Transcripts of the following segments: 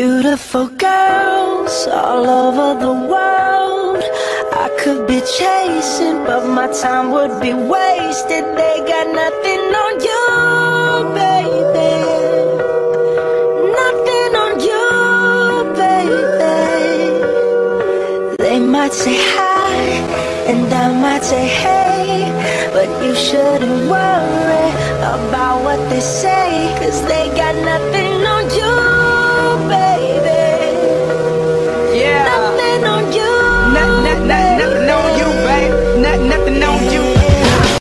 Beautiful girls all over the world. I could be chasing, but my time would be wasted. They got nothing on you, baby. Nothing on you, baby. They might say hi, and I might say hey, but you shouldn't worry about what they say, 'cause they got nothing on you. Nothing on you.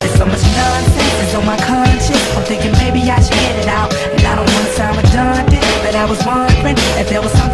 There's so much nonsense is on my conscience. I'm thinking maybe I should get it out, and I don't want to sound redundant, but I was wondering if there was something